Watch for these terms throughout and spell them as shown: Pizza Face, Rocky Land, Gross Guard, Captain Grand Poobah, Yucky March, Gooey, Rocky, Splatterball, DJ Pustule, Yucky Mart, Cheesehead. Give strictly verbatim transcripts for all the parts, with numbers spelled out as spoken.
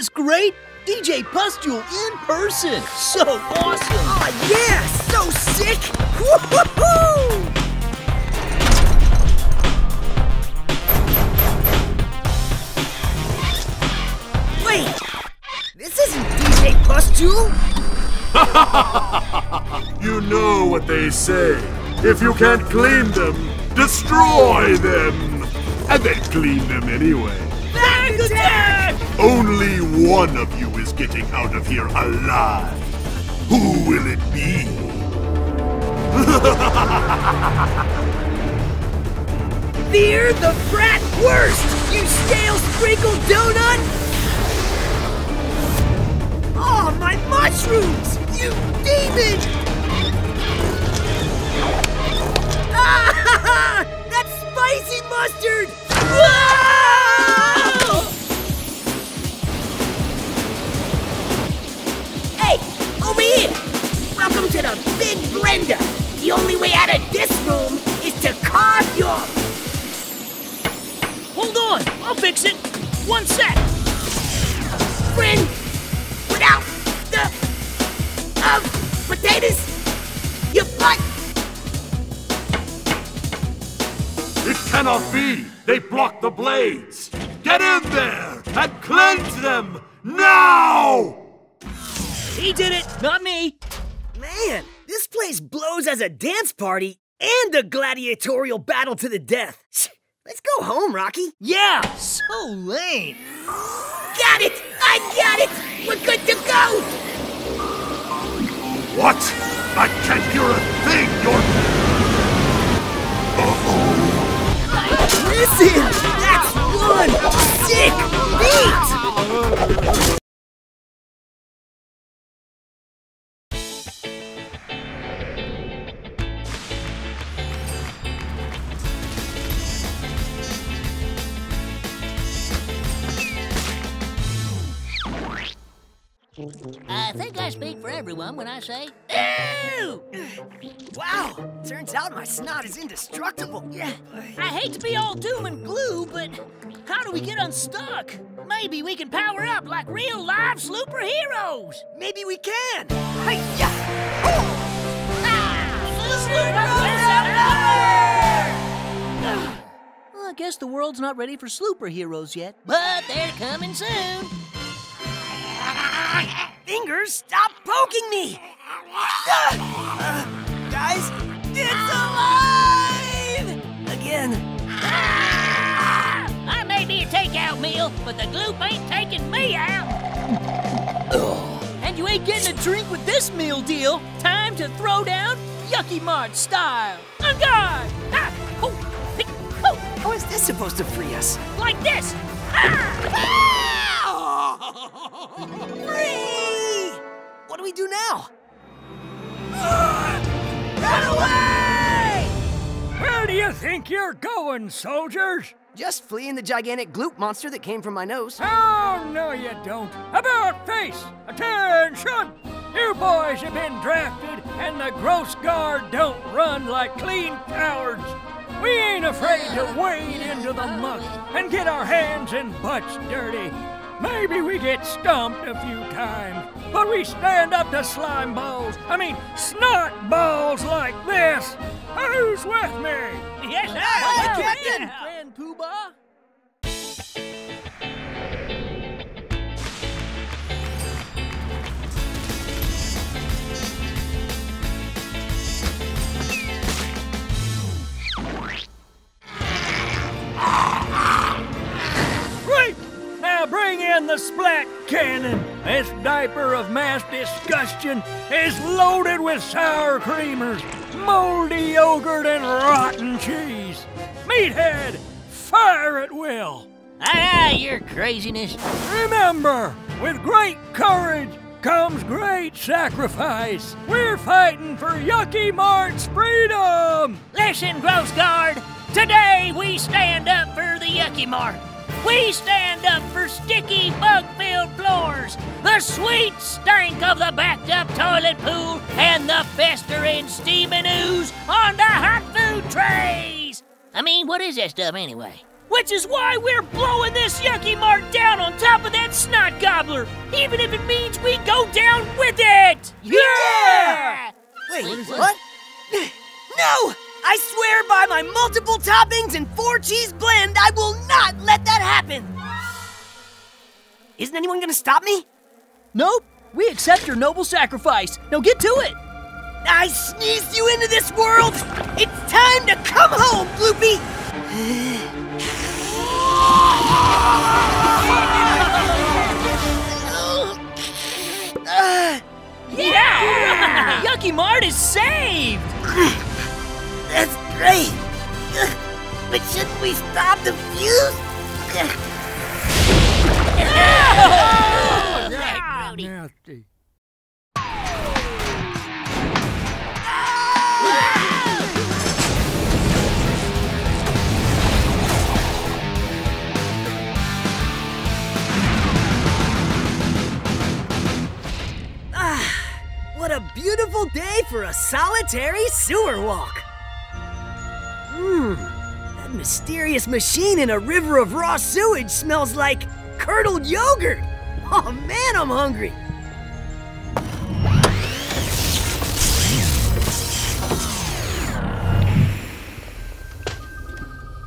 this great? D J Pustule in person! So awesome! Aw, oh, yeah! So sick! Woo-hoo-hoo! Wait! This isn't D J Pustule! You know what they say. If you can't clean them, destroy them! And then clean them anyway. Back attack! Only one of you is getting out of here alive. Who will it be? Fear the brat worst, you stale sprinkled donut! Oh, my mushrooms, you demon! Ah, ha, ha! That's spicy mustard! Whoa! Hey, over here! Welcome to the big blender! The only way out of this room is to carve your... Hold on, I'll fix it! One sec! Friend, without the... Um, potatoes, your butt... It cannot be! They blocked the blades! Get in there and cleanse them! Now! He did it, not me! Man, this place blows as a dance party and a gladiatorial battle to the death. Let's go home, Rocky. Yeah, so lame. Got it! I got it! We're good to go! What? I can't hear a thing! You're... Uh-oh. Listen! That's one sick beat! I think I speak for everyone when I say, ew! Wow, turns out my snot is indestructible. Yeah. I hate to be all doom and gloom, but how do we get unstuck? Maybe we can power up like real live superheroes. Maybe we can. Hi-ya! Oh! Ah! Well, I guess the world's not ready for superheroes yet, but they're coming soon. Fingers, stop poking me! Uh, guys, it's alive! Again. Ah! I may be a takeout meal, but the gloop ain't taking me out! And you ain't getting a drink with this meal deal. Time to throw down Yucky March style. On guard! Ah! Oh! Hey! Oh! How is this supposed to free us? Like this! Ah! Ah! Free! What do we do now? Uh, run away! Where do you think you're going, soldiers? Just fleeing the gigantic gloop monster that came from my nose. Oh, no you don't. About face! Attention! You boys have been drafted, and the Gross Guard don't run like clean cowards. We ain't afraid to wade into the muck and get our hands and butts dirty. Maybe we get stomped a few times, but we stand up to slime balls, I mean, snot balls like this. Who's with me? Yes, I am, Captain Grand Poobah. Bring in the splat cannon. This diaper of mass disgustion is loaded with sour creamers, moldy yogurt, and rotten cheese. Meathead, fire at will. Ah, your craziness. Remember, with great courage comes great sacrifice. We're fighting for Yucky Mart's freedom. Listen, Gross Guard, today we stand up for the Yucky Mart. We stand up for sticky, bug-filled floors, the sweet stink of the backed-up toilet pool, and the festering steaming ooze on the hot food trays! I mean, what is that stuff anyway? Which is why we're blowing this Yucky Mart down on top of that snot guy! gobbler, even if it means we go down with it! Yeah! yeah! Wait, what? Is what? No! I swear by my multiple toppings and four-cheese blend, I will not let that happen! Isn't anyone gonna stop me? Nope. We accept your noble sacrifice. Now get to it! I sneezed you into this world! It's time to come home, Bloopy! uh, yeah! yeah! Yucky Mart is saved! That's great! But shouldn't we stop the fuse? Oh, right, Nasty. What a beautiful day for a solitary sewer walk. Mmm, that mysterious machine in a river of raw sewage smells like curdled yogurt. Oh man, I'm hungry.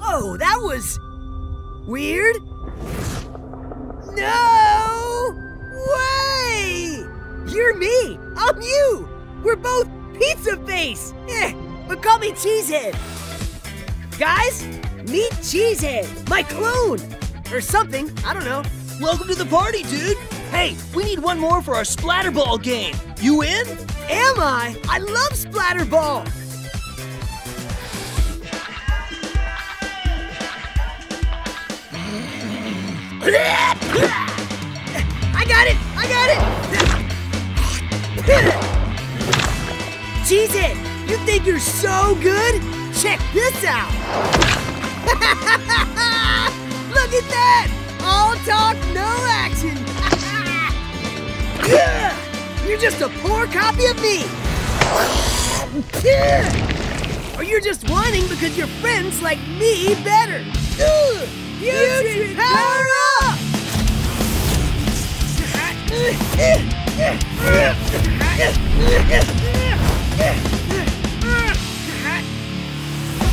Whoa, that was weird. No way! You're me, I'm you. We're both Pizza Face. Eh, but call me Cheesehead. Guys, meet Cheesehead, my clone. Or something, I don't know. Welcome to the party, dude. Hey, we need one more for our Splatterball game. You in? Am I? I love Splatterball. I got it, I got it. Cheesehead, you think you're so good? Check this out! Look at that! All talk, no action! Yeah! You're just a poor copy of me! Yeah! Or you're just whining because your friends like me better! Ugh! Putrid power up!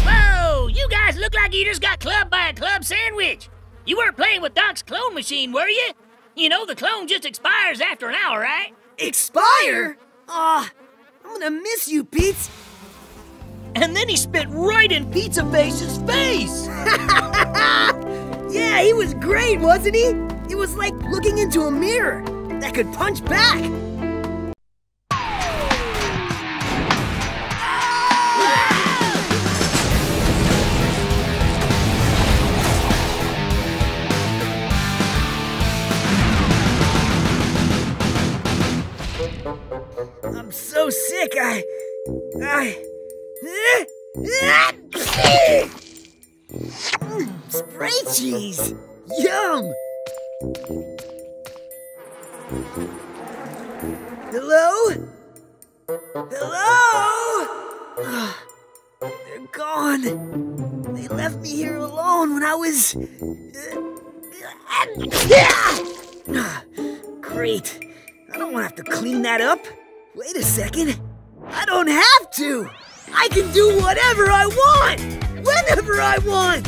Whoa, you guys look like you just got clubbed by a club sandwich. You weren't playing with Doc's clone machine, were you? You know, the clone just expires after an hour, right? Expire? Aw, oh, I'm gonna miss you, Pete. And then he spit right in Pizza Face's face! Yeah, he was great, wasn't he? It was like looking into a mirror that could punch back. I'm so sick, I... I... Mm, spray cheese! Yum! Hello? Hello? They're gone. They left me here alone when I was... Great. I don't want to have to clean that up. Wait a second. I don't have to. I can do whatever I want, whenever I want.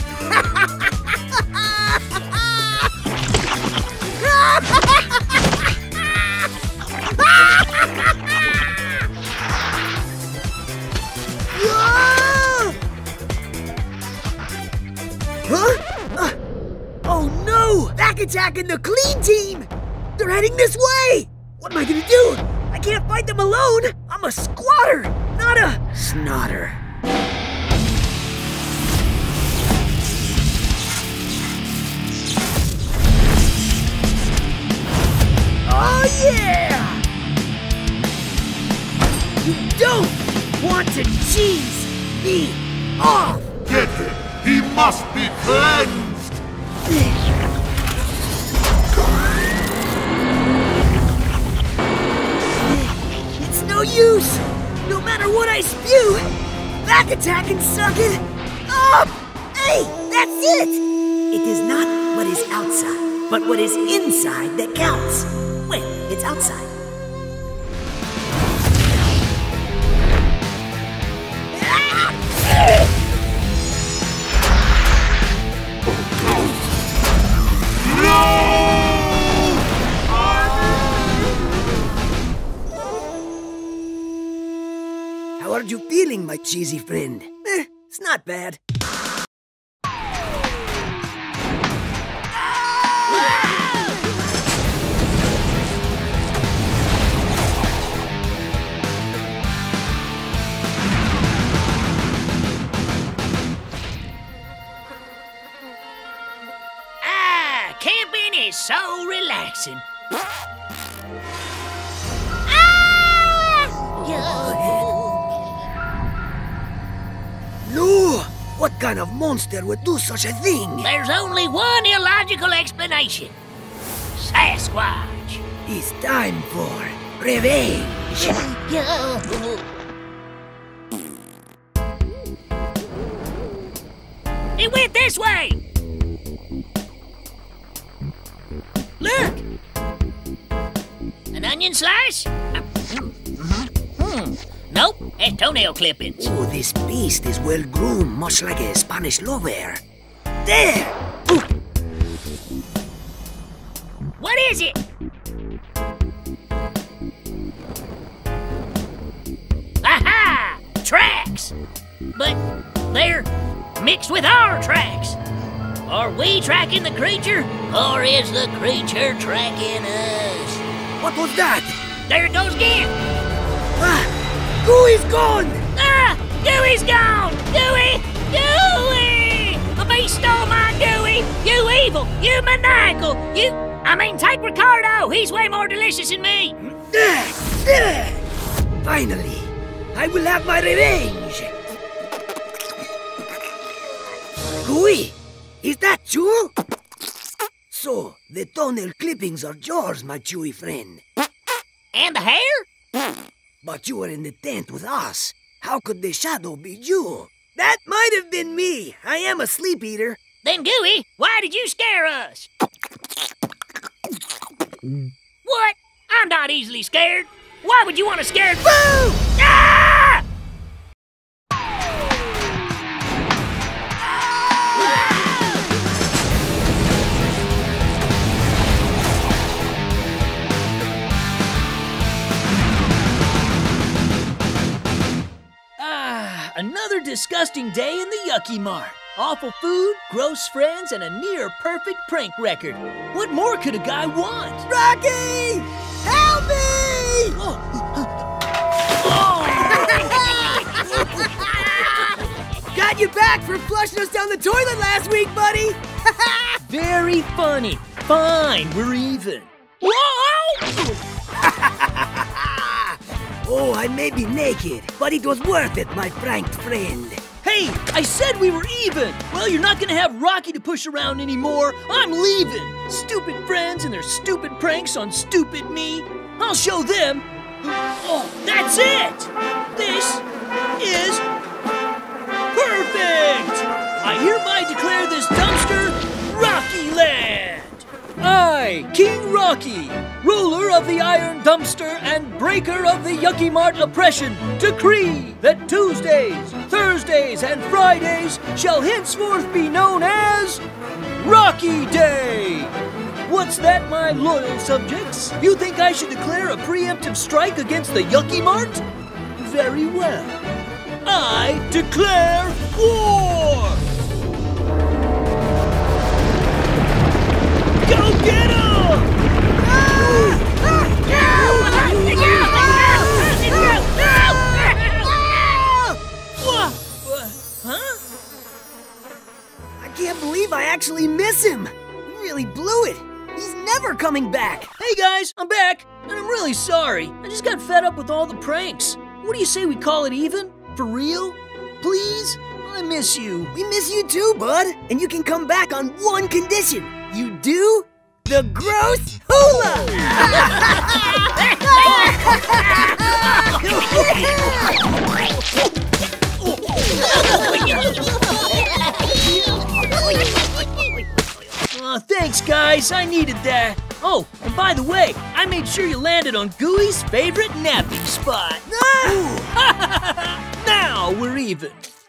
Whoa! Huh? Uh, oh no! Back attacking the clean team. They're heading this way. What am I gonna do? I can't fight them alone. I'm a squatter, not a snotter. Oh yeah! You don't want to cheese me off! Get him! He must be cleansed! It's no use! No matter what I spew, back attack and suck it up! Hey, that's it! It is not what is outside, but what is inside that counts when it's outside. How are you feeling, my cheesy friend? Eh, it's not bad. So relaxing. No! What kind of monster would do such a thing? There's only one illogical explanation. Sasquatch. It's time for revenge. It went this way! Look! An onion slice? Uh, hmm. Nope, it's toenail clippings. Oh, this beast is well groomed, much like a Spanish lover. There! Ooh. What is it? Aha! Tracks! But they're mixed with our tracks. Are we tracking the creature, or is the creature tracking us? What was that? There it goes again! Ah! Gooey's gone! Ah! Gooey's gone! Gooey! Gooey! The beast stole my Gooey! You evil! You maniacal! You... I mean, take Ricardo! He's way more delicious than me! Finally, I will have my revenge! Gooey! Is that you? So, the toenail clippings are yours, my chewy friend. And the hair? But you were in the tent with us. How could the shadow be you? That might have been me. I am a sleep eater. Then, Gooey, why did you scare us? What? I'm not easily scared. Why would you want to scare... Boo! Ah! Another disgusting day in the Yucky Mart. Awful food, gross friends, and a near-perfect prank record. What more could a guy want? Rocky! Help me! Oh. Oh. Got you back for flushing us down the toilet last week, buddy! Very funny. Fine, we're even. Whoa! Oh, I may be naked, but it was worth it, my pranked friend. Hey, I said we were even! Well, you're not gonna have Rocky to push around anymore. I'm leaving! Stupid friends and their stupid pranks on stupid me. I'll show them. Oh, that's it! This is perfect! I hereby declare this dumpster Rocky Land! I, King Rocky, ruler of the Iron Dumpster and breaker of the Yucky Mart oppression, decree that Tuesdays, Thursdays, and Fridays shall henceforth be known as Rocky Day! What's that, my loyal subjects? You think I should declare a preemptive strike against the Yucky Mart? Very well. I declare war! Go get him! Huh? I can't believe I actually miss him. He really blew it. He's never coming back. Hey guys, I'm back, and I'm really sorry. I just got fed up with all the pranks. What do you say we call it even? For real? Please? I miss you. We miss you too, bud. And you can come back on one condition. You do the gross hula! uh, thank Thanks, guys. I needed that. Oh, and by the way, I made sure you landed on Gooey's favorite napping spot. Ah! Now we're even.